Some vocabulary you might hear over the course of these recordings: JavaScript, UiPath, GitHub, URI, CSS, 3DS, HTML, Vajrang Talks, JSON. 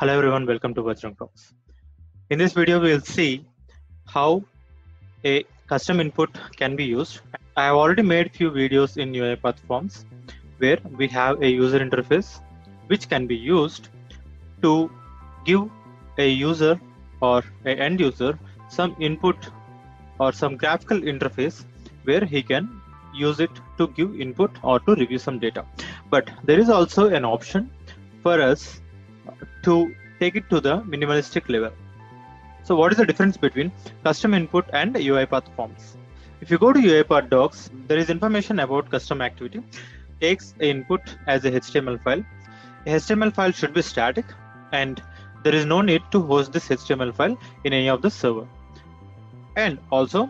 Hello everyone, welcome to Vajrang Talks. In this video, we'll see how a custom input can be used. I have already made few videos in UiPath forms where we have a user interface which can be used to give a user or an end user some input or some graphical interface where he can use it to give input or to review some data. But there is also an option for us to take it to the minimalistic level. So what is the difference between custom input and UiPath forms? If you go to UiPath docs, there is information about custom activity. Takes input as a HTML file. A HTML file should be static and there is no need to host this HTML file in any of the server. And also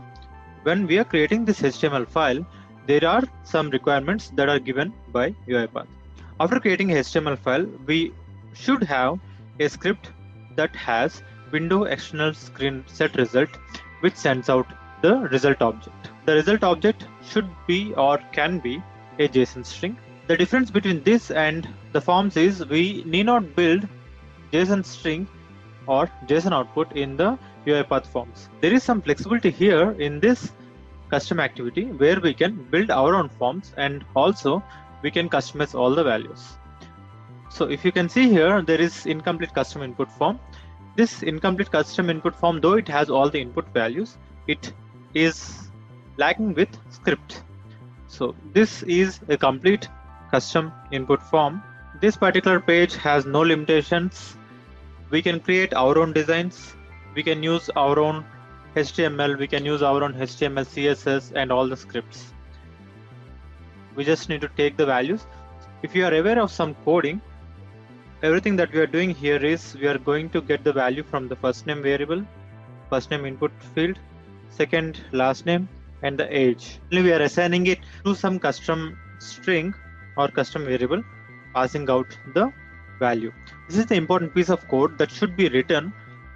when we are creating this HTML file, there are some requirements that are given by UiPath. After creating a HTML file, we should have a script that has window external screen set result, which sends out the result object. The result object should be or can be a JSON string. The difference between this and the forms is we need not build JSON string or JSON output in the UiPath forms. There is some flexibility here in this custom activity where we can build our own forms and also we can customize all the values. So if you can see here, there is incomplete custom input form. This incomplete custom input form, though it has all the input values, it is lacking with script. So this is a complete custom input form. This particular page has no limitations. We can create our own designs. We can use our own HTML. We can use our own HTML, CSS, and all the scripts. We just need to take the values. If you are aware of some coding, everything that we are doing here is we are going to get the value from the first name variable, first name input field, second last name, and the age. We are assigning it to some custom string or custom variable, passing out the value. This is the important piece of code that should be written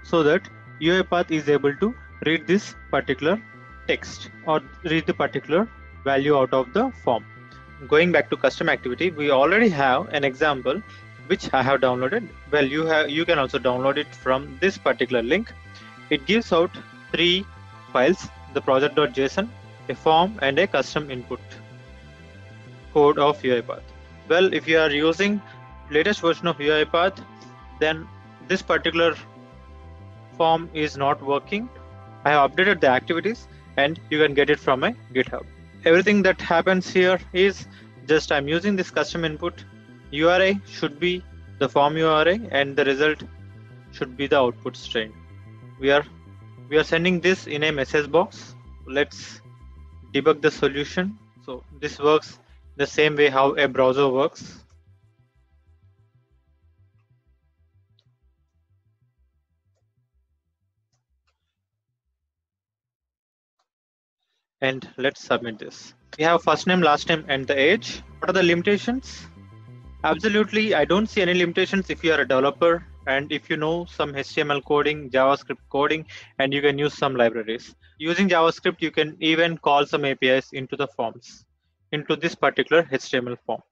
so that UiPath is able to read this particular text or read the particular value out of the form. Going back to custom activity, we already have an example which I have downloaded. Well, you can also download it from this particular link. It gives out three files, the project.json, a form, and a custom input code of UiPath. Well, if you are using latest version of UiPath, then this particular form is not working. I have updated the activities and you can get it from my GitHub. Everything that happens here is just I'm using this custom input. URI should be the form URI and the result should be the output string. We are sending this in a message box. Let's debug the solution. So this works the same way how a browser works. And let's submit this. We have first name, last name, and the age. What are the limitations? Absolutely, I don't see any limitations if you are a developer and if you know some HTML coding, JavaScript coding, and you can use some libraries. Using JavaScript, you can even call some APIs into the forms, into this particular HTML form.